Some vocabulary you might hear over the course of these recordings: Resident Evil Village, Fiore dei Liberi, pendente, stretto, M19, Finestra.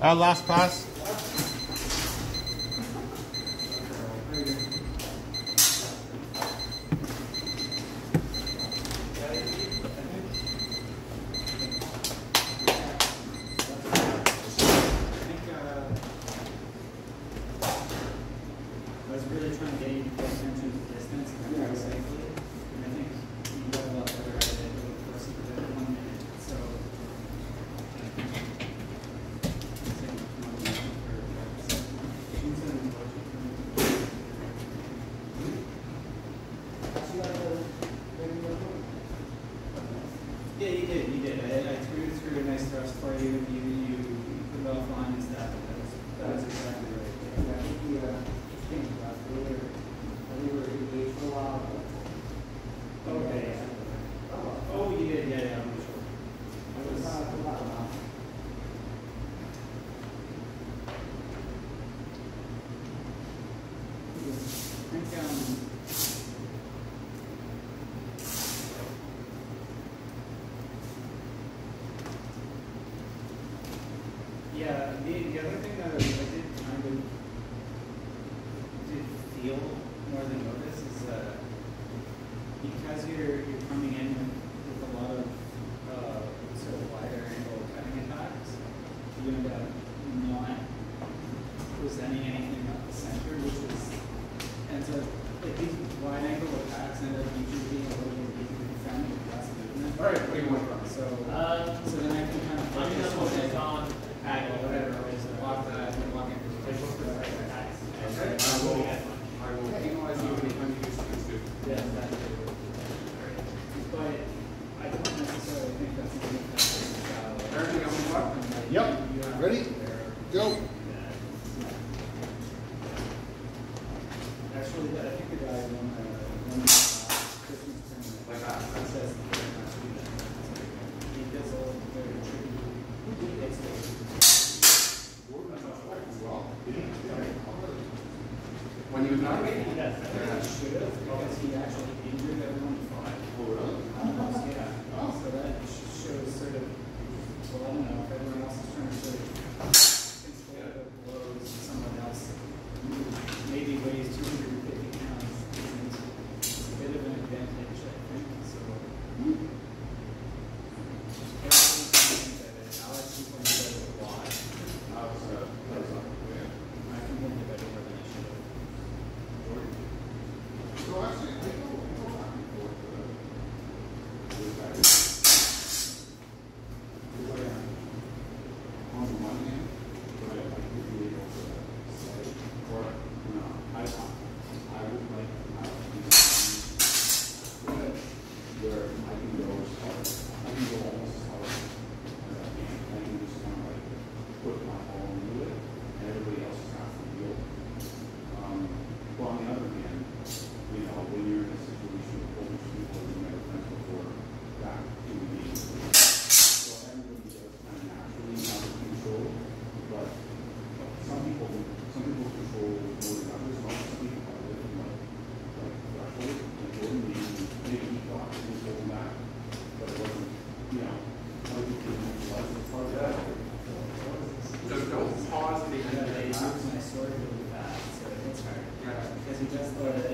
Our last pass. I don't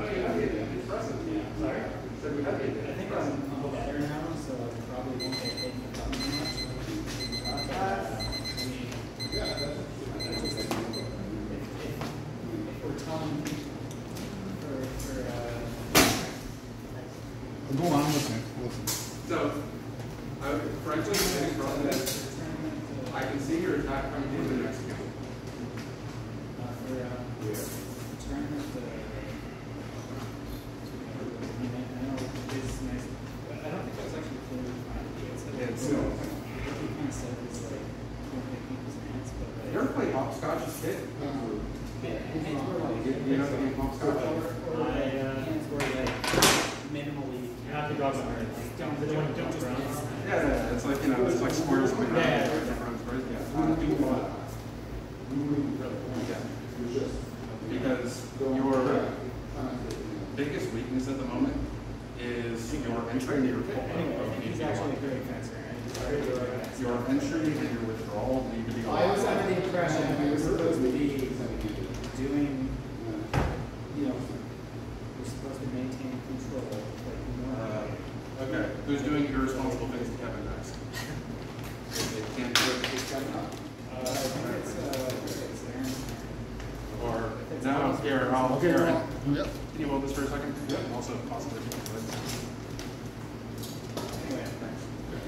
know, yeah, it's impressive. Yeah, sorry. So we have, I think I'm better now, so. Go on, listen. So, Franklin is from this. I can see your attack coming in the next game. I don't think that's actually fully defined. So, he kind of said it's like, don't make people's hands, but. You ever played hopscotch and stick? Yeah, hands were like. You know, hopscotch over? Hands were like minimally. Not the dogs on earth. Don't just. Yeah, it's like, you know, it's like squares going around. Yeah. Because your biggest weakness at the moment is your entry and your withdrawal. He's actually very fancy. Your entry and your withdrawal need to be. I was under the impression we were supposed to be doing, you know, we're supposed to maintain control. Okay, who's doing irresponsible things to Kevin next? They can't do it. Now, here, I'll okay, here. Yep. Can you hold this for a second? Yep. Also, possibly. Anyway, thanks. Okay.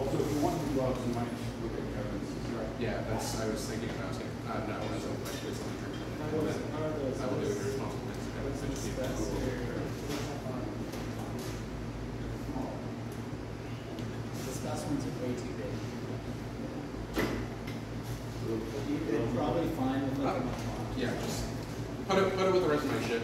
Also, if you want to go out to my look at Kevin's. Yeah, that's. I was thinking about it. No, I was like, it's on the drink. I will do it responsible. The specimens are way too big. You could probably find them like a much longer. Yeah, just put it with the rest of my shit.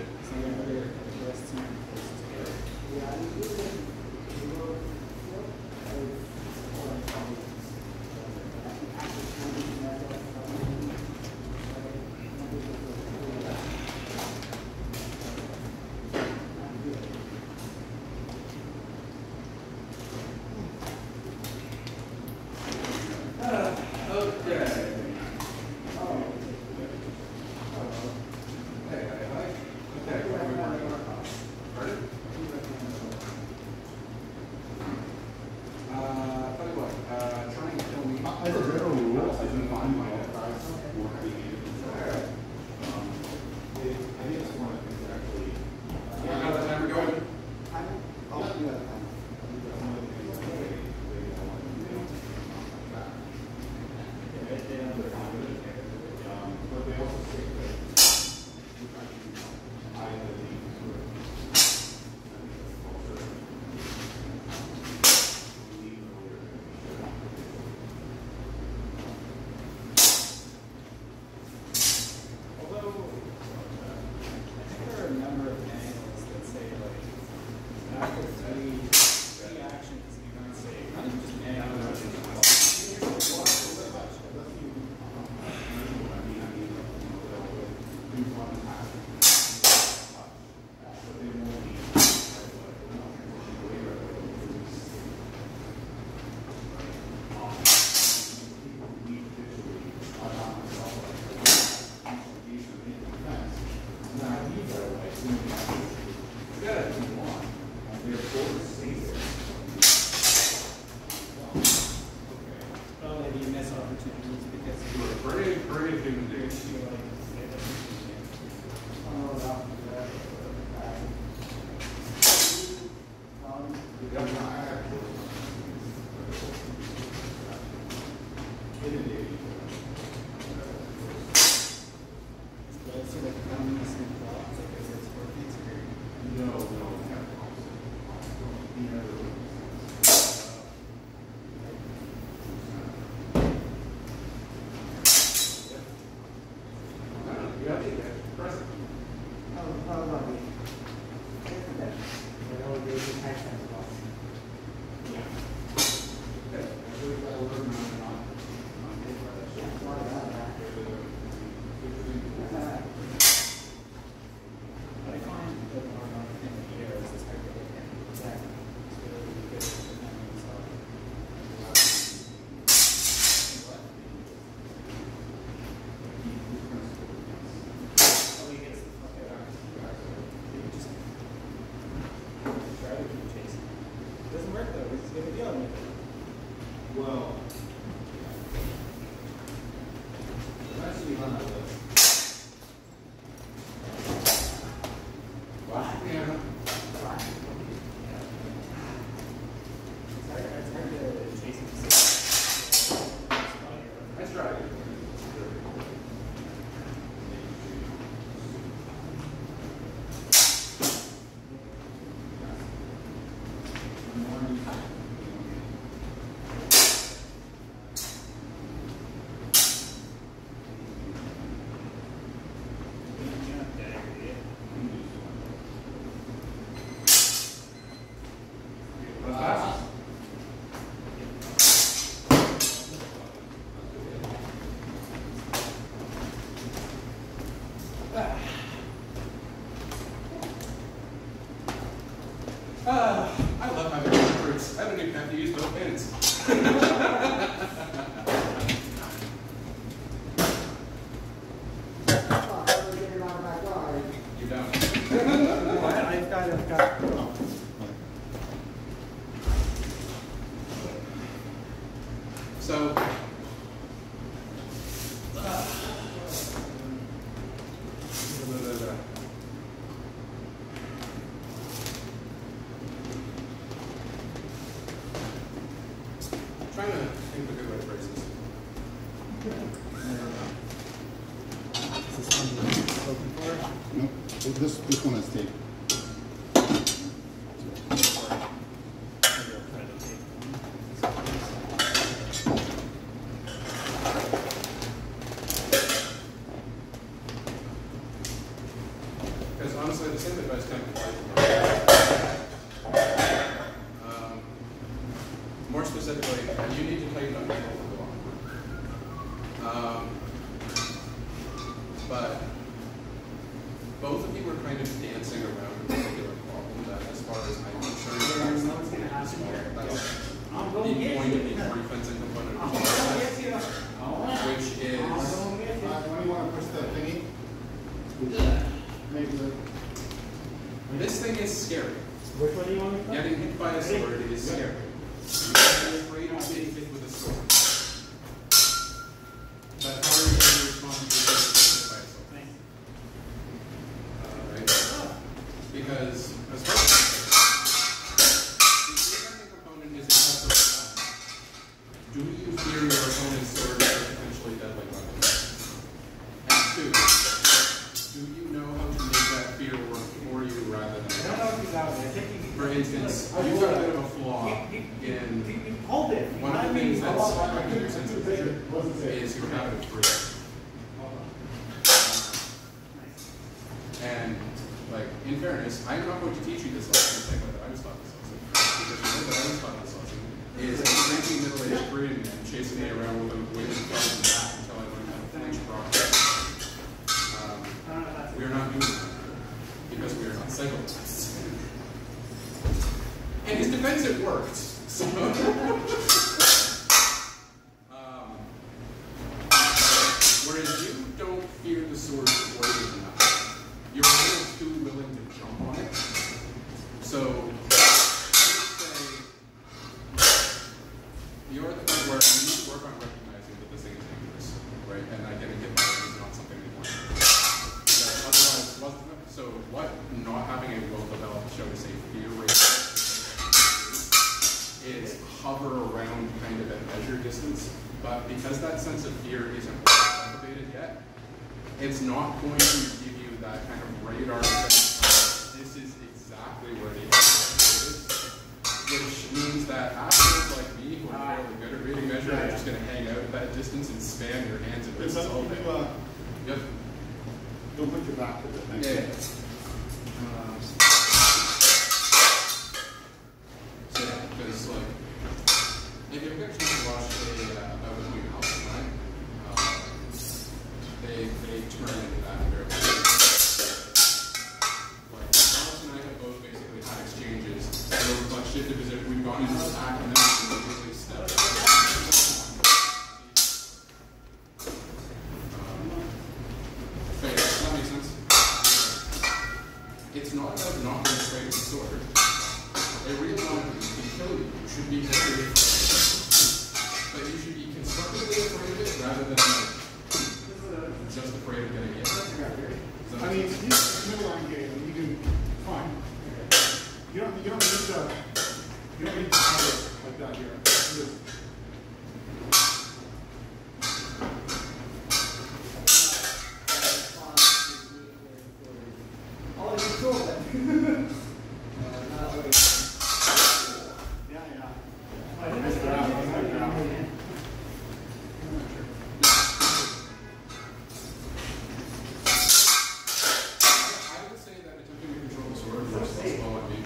I love having new fruits. I don't even have to use both hands. This one is tape. Because honestly, the same advice can't apply. More specifically, you need to play about people for the long. But both of you were kind of dancing around a particular problem that, as far as I'm concerned, the point of the fencing component of which is. When you want to push the thingy? Maybe the. This thing is scary. Which one do you want to Getting hit by a sword is scary. You're afraid of being hit with a sword. But how are you going to respond to this? Because as far as the component is a time, do you fear your opponent's sword as a potentially deadly weapon? And two, do you know how to make that fear work for you rather than For instance, you've got a bit of a flaw in one of the things that's affecting your sense of vision is your habit of freedom. In fairness, I'm not going to teach you this lesson in the same way that I was taught this lesson. Because the way that I was taught this lesson is a cranky middle-aged Korean man chasing me around with a wig and front and back until I learned how to flinch properly. We are not doing that because we are not psychopaths. In his defense, it worked. So whereas you don't fear the sword or the knife. You're a little too willing to jump on it. So, I would say, you're at the point where you need to work on recognizing that this thing is dangerous, right? And not getting hit by it on something you want. So what not having a well-developed, shall we say, fear rate is hover around kind of at measure distance, but because that sense of fear isn't activated yet, it's not going to give you that kind of radar effect. This is exactly where the effect is, which means that athletes like me who are fairly good at reading measure are just going to hang out at that distance and spam your hands and wrists all day. Yep. Don't put your back to the thing. So yeah, because like, if you're going to watch a movie house tonight, they turn into that very well. Because if we've gone into the back and then we can usually step. Okay, does that make sense? It's not about not being afraid of the sword. A real one can kill you. You should be afraid of it. But you should be constructively afraid of it rather than just afraid of getting hit. I mean, it's a middle-line game. You do fine. You don't need to. You don't need to have it like that here. Oh, you stole that. Yeah. I missed it out. I would say that attempting to control the sword first of all would be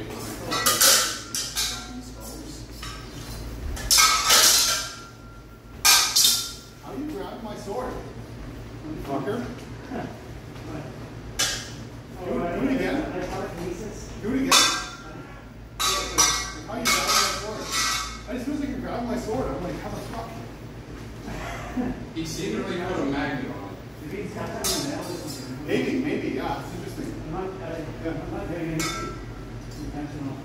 sword, I'm like, how the fuck? He secretly put a magnet on it. If he's got that on the elbow, maybe, yeah, it's interesting. I'm not doing anything intentional.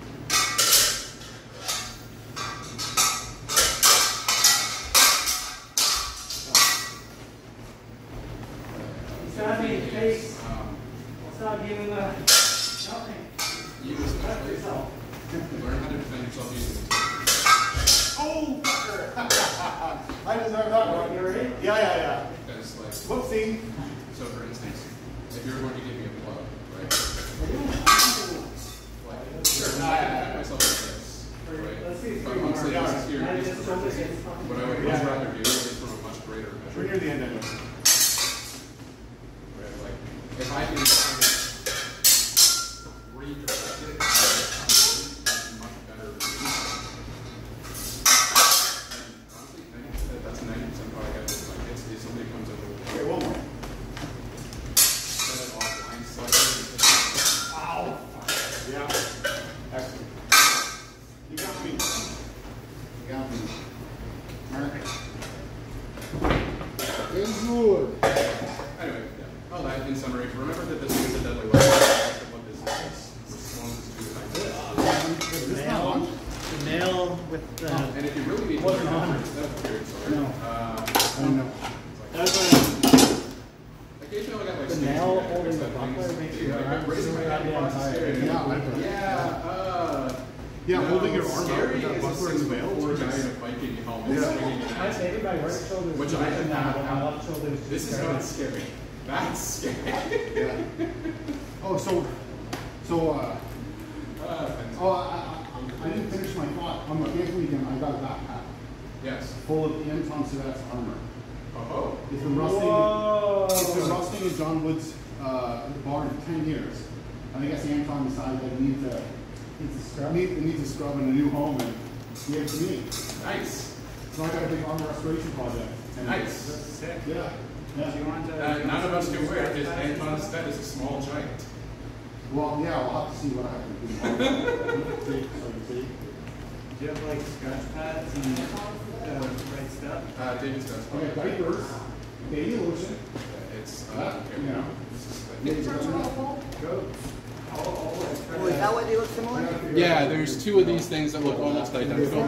Two of these things that look almost identical.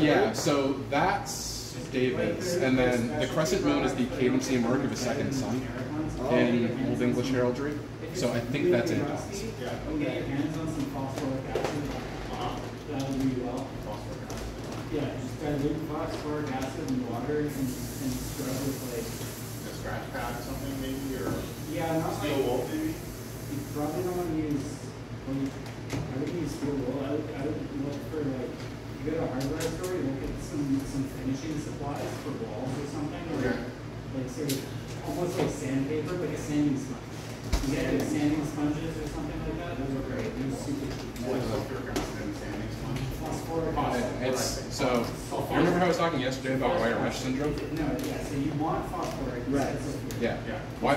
Yeah, so that's David's, and then the crescent moon is the cadency mark of a second sun in Old English heraldry. So I think that's in dots. Yeah, just kind of dilute phosphoric acid and water and scrub with like a scratch pad or something maybe, or steel wool maybe. You probably don't want to use. I would use steel wool. I would look for, like, you go to a hardware store, you look at some finishing supplies for walls or something, or like sort of almost like sandpaper, but a sanding sponge. You get like sanding sponges or something like that. Those are great. They're super cheap. What sanding sponge? Phosphoric acid. So you remember how I was talking yesterday about wire mesh syndrome? No, yeah. So you want phosphoric acid. Right. Yeah.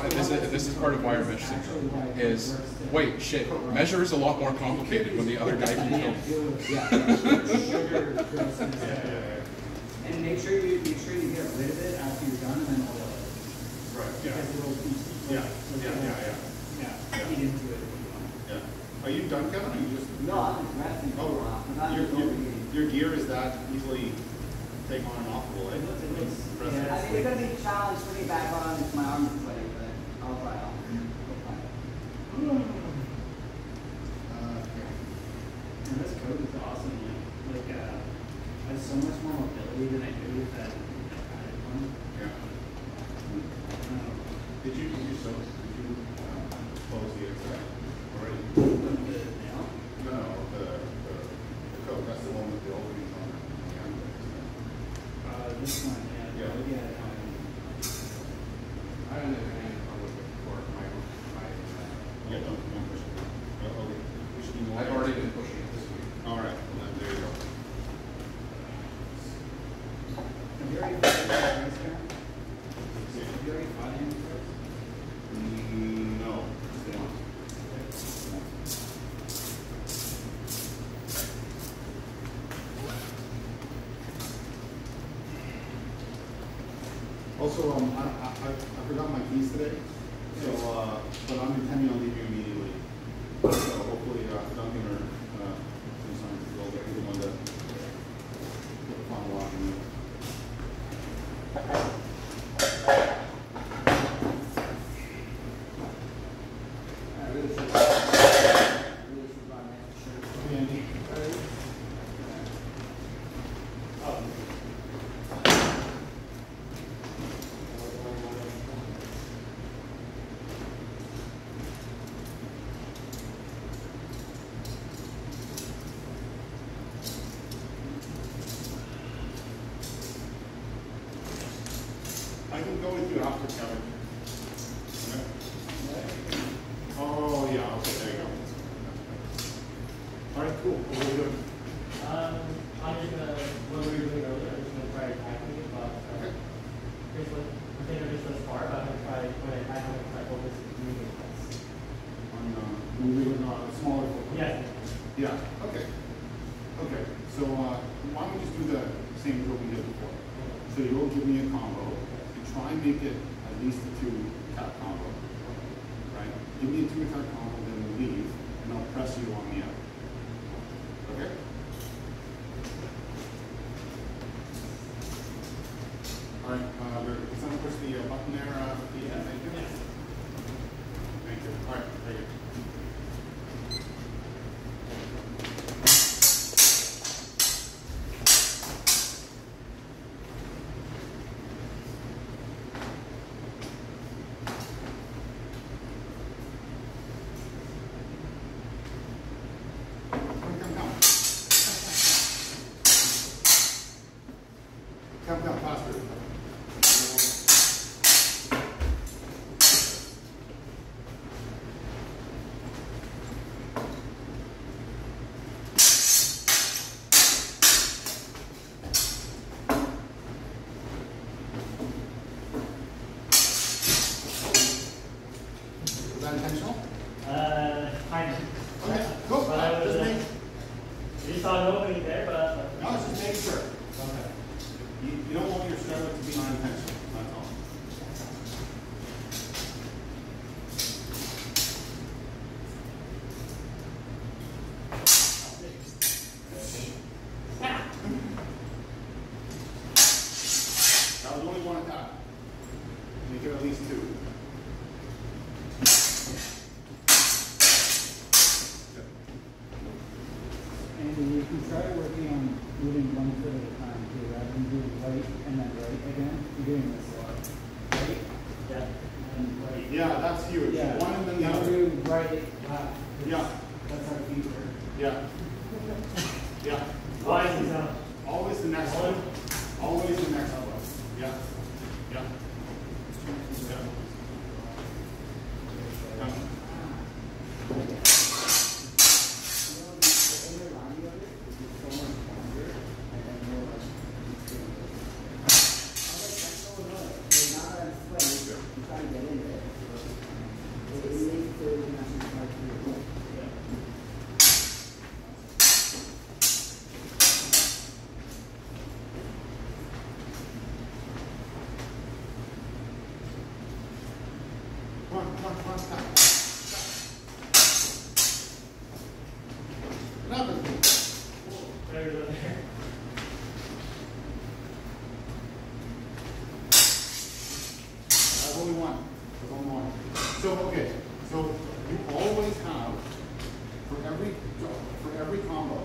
This is part of wire mesh syndrome. Is wait, shit. Measure is a lot more complicated when the other guy can help. And make sure you get rid of it after you're done, and then oil it. Right. Yeah. Yeah. Eat into it. Yeah. Are you done, Kevin? Or are you just I'm resting. Oh, wow. Your gear is that easily take on and offable, right? Yeah. I mean, it's gonna be a challenge putting it back on if my arm is sweaty, but I'll try. And this coat is awesome. Yeah. Like, I have so much more mobility than I do with that padded one. Yeah. Did you close the extract already? The nail? No, the coat. That's the one with the openings on it. This one, yeah. Yeah. I don't know. Yeah, don't push it. Okay. We should do more. I've already been pushing it this week. All right. Well, then there you go. Have you already fought him first? No. also, I forgot my keys today, so, but I'm intending on leaving immediately. So hopefully Duncan or sometimes we'll get the one that put a final lock in there. I can go with you after, Kevin. Okay. Oh, yeah, okay, there you go. All right, cool. What are we doing? I'm just going to, what we were doing earlier, I'm just going to try to tackle it, but okay. Here's what, I think I'm just thus far, but I'm going to try, when I tackle it, I focus on moving less. On moving on smaller focus? Yes. Yeah, okay. Okay, so why don't we just do the same drill we did before? Okay. So you'll give me a combo. Try and make it at least a 2-attack combo, right? Give me a 2-attack combo, then we'll leave, and I'll press you on the out. Okay? All right, can someone push the button there? Yeah, thank you. Yes. Thank you. All right, thank you. Come down faster. Was that intentional? Kind of. Okay, cool. Just make. You saw nobody there, but. No, just make sure. Okay. You don't want your startup to be unintentional, that's all. That was only one attack. Make it at least 2. And you can start working on moving one foot at a time too, rather than doing right and then right again. You're doing this a lot. Right? Yeah. And right. Yeah, that's huge. Yeah. One and then the other. You do right, left. Yeah. That's our feature. Yeah. Yeah. Always, always the next one. Always the next one. Yeah. Yeah. So okay, so you always have for every combo,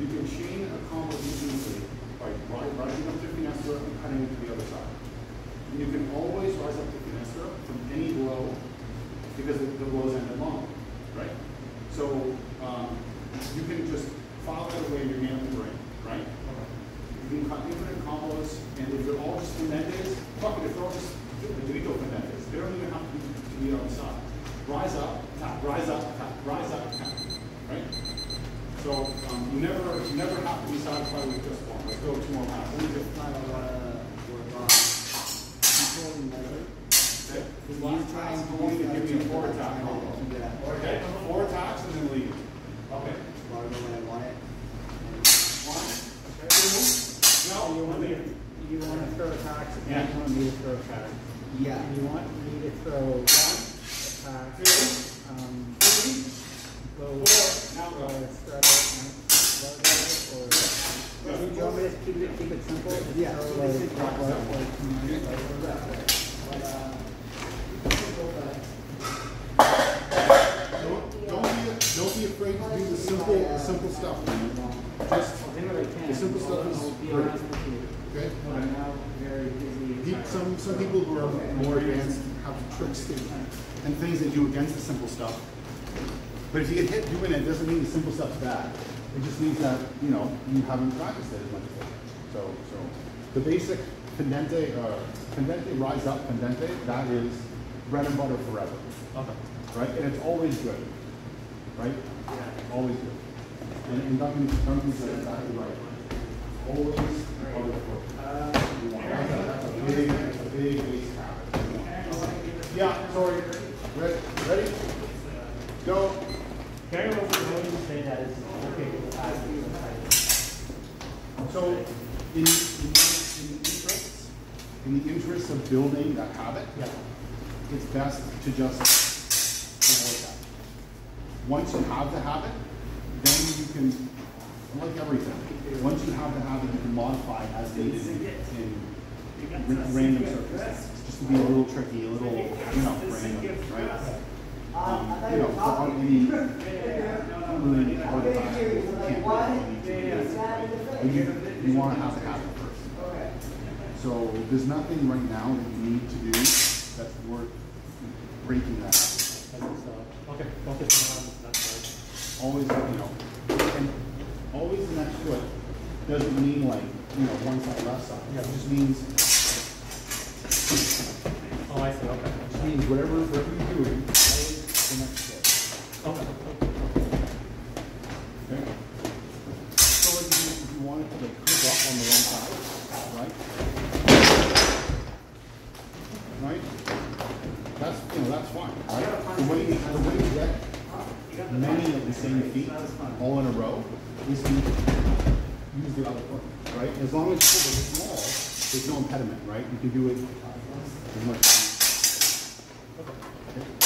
you can chain a combo easily by rising up to Finestra and cutting it to the other side. And you can always rise up to Finestra from any blow because the blows ended long, right? So you can just file that away your hand in the brain, right? Okay. You can cut infinite combos, and if they're all just Fernandez, fuck it, if they're all just Dorito Fernandez, they don't even have to be on the side. Rise up, tap, rise up, tap, rise up, tap. Right? So you never have to be satisfied with just one. Let's go 2 more rounds. Let me just try to control the measure. Okay. Last time I'm going to give me a 4-attack combo. Yeah. Okay. 4 attacks and then leave. Okay. One. Okay. No, you're leaving. you want to throw tax and you want me to throw tax. Yeah. And you want me to throw tax. Keep it simple. Yeah. Don't be afraid to do the simple stuff. The simple stuff is great. Okay. Some people who are more advanced have tricks and things they do against the simple stuff. But if you get hit doing it, it doesn't mean the simple stuff's bad. It just means that, you know, you haven't practiced it as much as that. So the basic pendente, rise up pendente, that is bread and butter forever. Okay. Right? And it's always good. Right? Yeah. Always good. And Duncan said exactly right. Always butter forever. That's a big waste habit. Yeah, sorry. Ready? Go. Carry what we're going to say that is okay. So in the interests of building that habit, it's best to just avoid that. Once you have the habit, then you can, like everything, once you have the habit, you can modify as needed in random circumstances. Just to be a little tricky, a little, you know, random, right? You know, without any, really hard time, you want to have the habit first. Okay. So there's nothing right now that you need to do that's worth breaking that habit. Okay, focus on that side. Always, you know, and always the next foot doesn't mean like, you know, one side, left side. Yeah. It just means, oh, I see, okay. It just means whatever you're doing, the next step. Okay. Okay. So if you wanted to like cook up on the wrong side, right? Right? That's, you know, that's fine, right? The way you get many of the same feet all in a row is to use the other foot, right? As long as you're small, there's no impediment, right? You can do it as much as you want. Okay.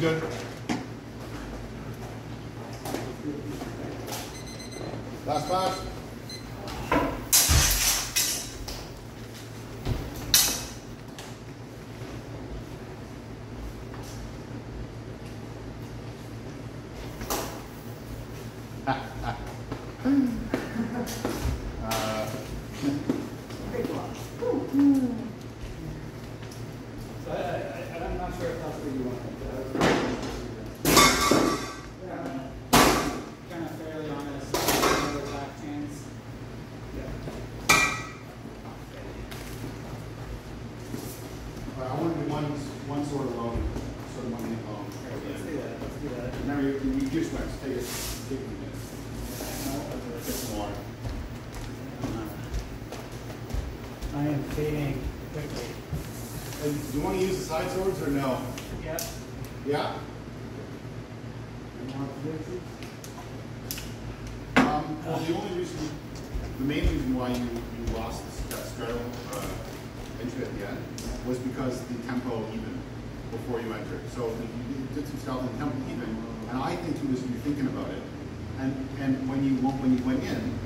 Good. Last pass. I am fading quickly. And do you want to use the side swords or no? Yes. Yeah? Well, the only reason, the main reason why you lost that straddle entry at the end was because the tempo even before you entered. So you did some stuff in the tempo even, and I think he was thinking about it. And when you went in,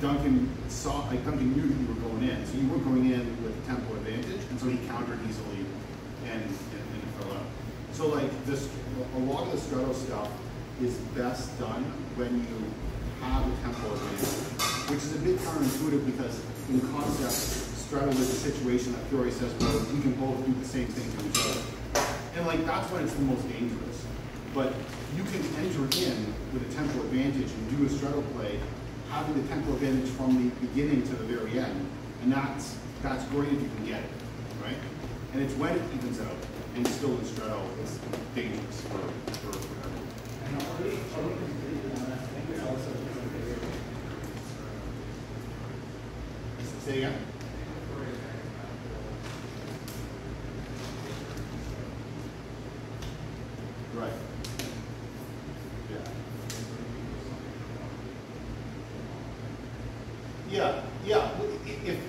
Duncan saw, like Duncan knew you were going in, so you were going in with tempo advantage, and so he countered easily, and it fell out. So like this, a lot of the stretto stuff is best done when you have a tempo advantage, which is a bit counterintuitive because in concept, stretto is a situation that Fiore says, well, we can both do the same thing to each other, and like that's when it's the most dangerous. But you can enter in with a tempo advantage and do a stretto play, having the tempo advantage from the beginning to the very end, and that's great if you can get it, right? And it's when it evens out, and still in stretto, it's dangerous for everyone. And are we completed on that? I think it's also completed. Say again? Right.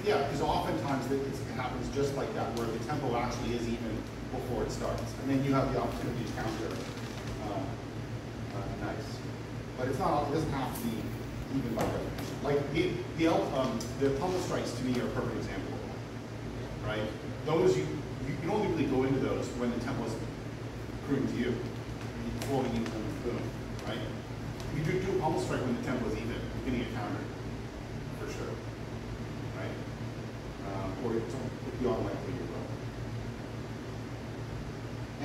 Yeah, because oftentimes it happens just like that, where the tempo actually is even before it starts, and then you have the opportunity to counter. Nice, but it's not. It doesn't have to be even by definition. Like the pummel strikes to me are a perfect example of that, right? Those you can only really go into those when the tempo is accruing to you, flowing into the boom, right? You do a pummel strike when the tempo is even, you're going to get countered. Sure, right? Or it's unlikely you will.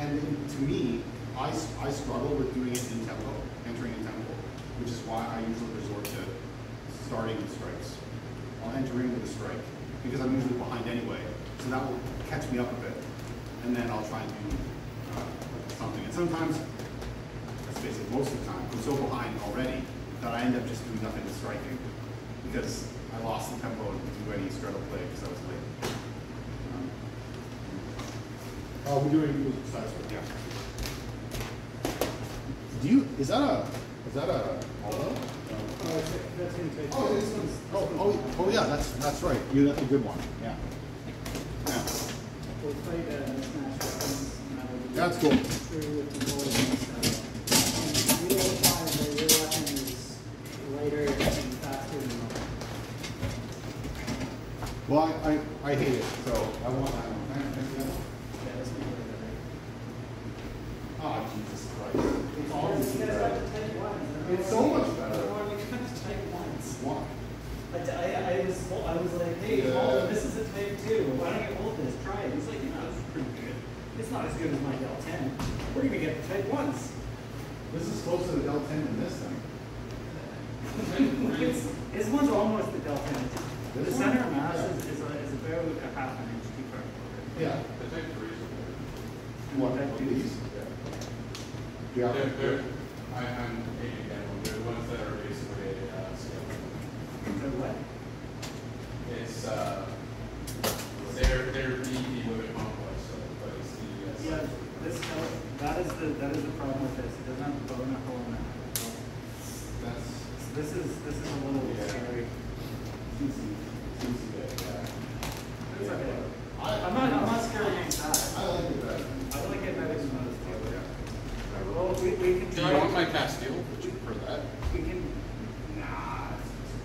And to me, I struggle with doing it in tempo, entering in tempo, which is why I usually resort to starting with strikes. I'll enter in with a strike, because I'm usually behind anyway, so that will catch me up a bit, and then I'll try and do something. And sometimes, let's face it, most of the time, I'm so behind already that I end up just doing nothing but striking, because I lost the tempo and didn't do any straddle play because I was late. We're doing size one, yeah. Is that a hollow? That's gonna take. Oh, this one's. Oh yeah, that's right. That's a good one. Yeah. Yeah. We'll play the smash weapons. That's cool. Your weapon is later. Well, I hate it, so I want that one. Oh, Jesus Christ. It's always better. It's so much better. Why? I was like, hey, Paul, this is a type 2. Why don't you hold this? Try it. He's like, no, this is pretty good. It's not as good as my Del 10. We're going to get the type 1s. This is closer to the Del 10 than this thing. This one's almost the Del 10. The center of mass is about a half an inch deeper. Yeah. The type 3 is a little bit. What? These? Yeah. I'm hating that one. They're the ones that are basically scalable. They're what? It's, they're the limit complex, so, but it's the. Yeah, that is the problem with this. It doesn't have a bone hole in it. This is a little scary. It's okay. I'm not scared against that. I like it better. I like it better than those two. Yeah. Well, we can try. Do you want my Castile? Would you prefer that? We can. Nah.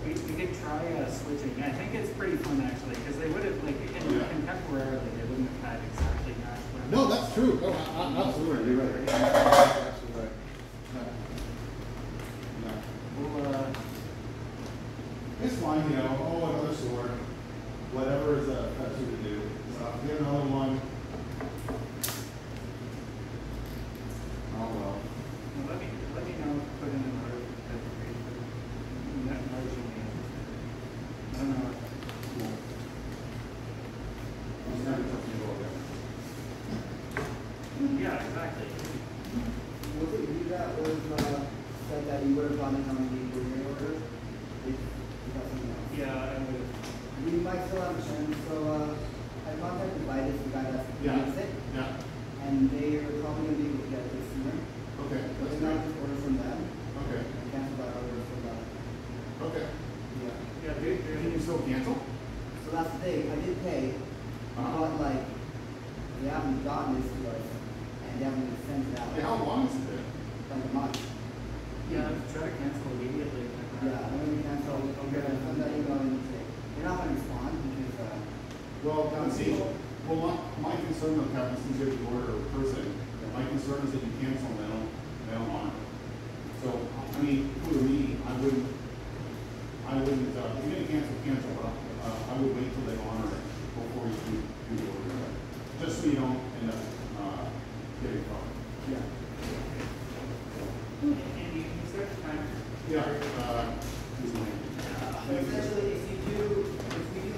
We can try switching. I think it's pretty fun actually, because they would have contemporarily they wouldn't have had exactly that. No, that's true. Oh, absolutely. You're right. Absolutely right. Well, this one, you know, oh, another sword, whatever is that's what we do. Get another one. Oh well. Let me now put in another I don't know. Cool. It's never something to go again. Yeah, exactly. Would it be that was said that you would have done it on the linear order? Yeah, I would. We might still have a chance, so I contract to buy this guy that's yeah. sick. Yeah. And they are probably going to be able to get this sooner. Okay. So it's not just order from them. Okay. And cancel that order from them. Okay. Yeah. Yeah, can you still cancel? So that's the thing. I did pay, but like, they haven't gotten this to us, and they haven't even sent it out. Hey, how long is it been? Like a month. Yeah, try to cancel immediately. Yeah, I'm going to cancel. Okay. I'm not even going to say. They're not going to respond because, well, see, well, my concern with having since you order a person, my concern is that you cancel and they don't honor it. So, I mean, for me, I wouldn't, if you're going to cancel, but I would wait till they honor it before you do the order. Just so you don't end up getting caught. Yeah. Andy, you can start the time. Yeah. Essentially, if we do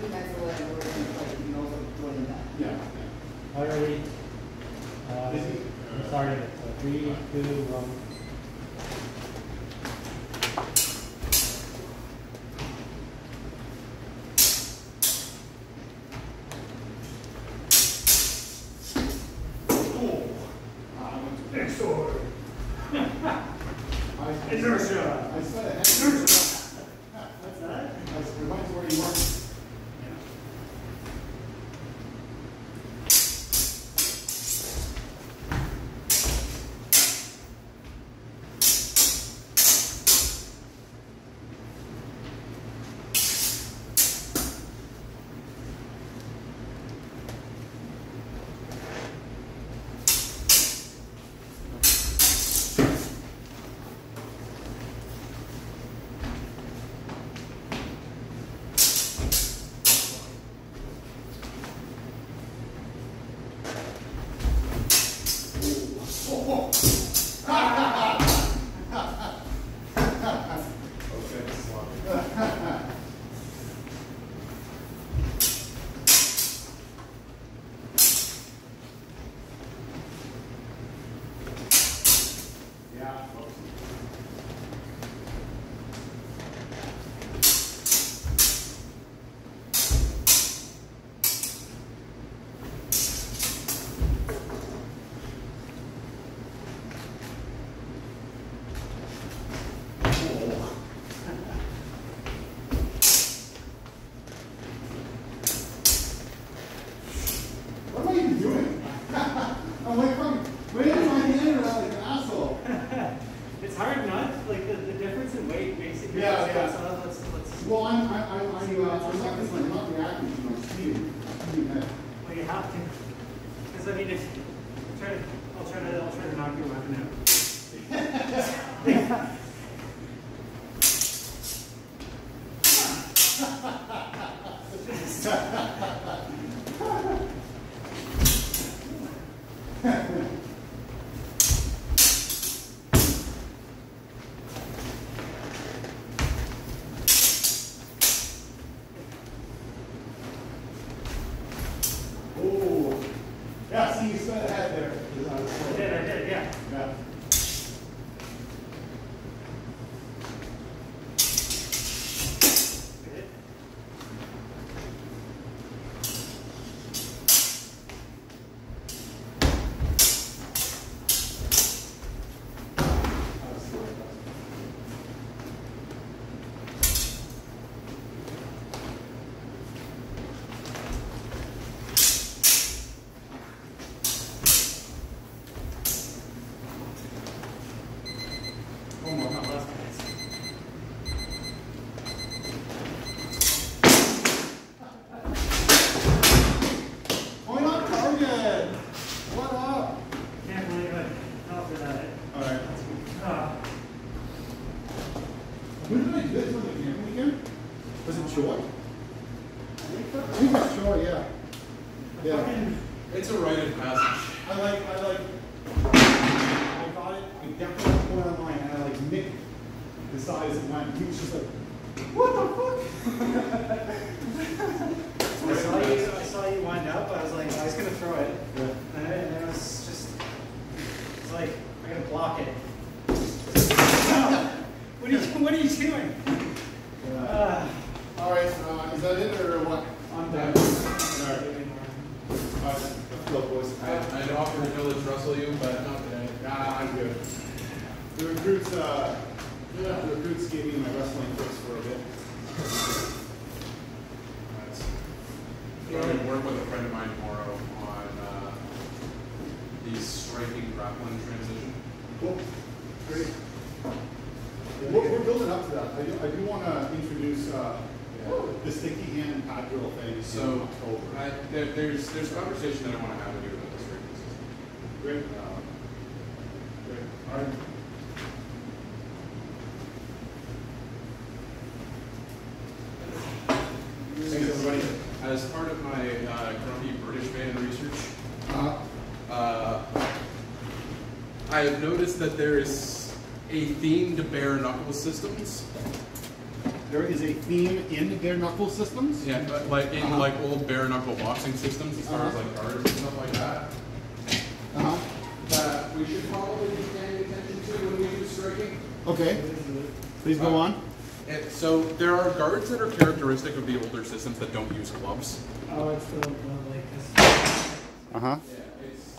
the cancel and order, yeah. All right. I'm sorry. 3, 2, 1. Oh, I went to next order. Inertia. I said it. Inertia. What's that? That's reminds me where you are. I'll try to knock your weapon out. All right, is that it or what? I'm done. All right. I'd offer to Village Russell you, but not today. Nah, I'm good. The recruits gave me my wrestling fix for a bit. I'm going to work with a friend of mine tomorrow on the striking grappling transition. Cool. Great. Yeah, we're building up to that. I do want to introduce the sticky hand and pad drill thing. So there's a conversation that I want to have with you about this frequency system. Great. Great. All right. Thanks, everybody. As part of my grumpy British man research, I have noticed that there is a theme to bare knuckle systems. There is a theme in bare knuckle systems? Yeah, but like in like old bare knuckle boxing systems as far as like guards and stuff like that. That we should probably be paying attention to when we do striking. Okay. Please go on. So there are guards that are characteristic of the older systems that don't use gloves. Oh, it's the one like this. Yeah, it's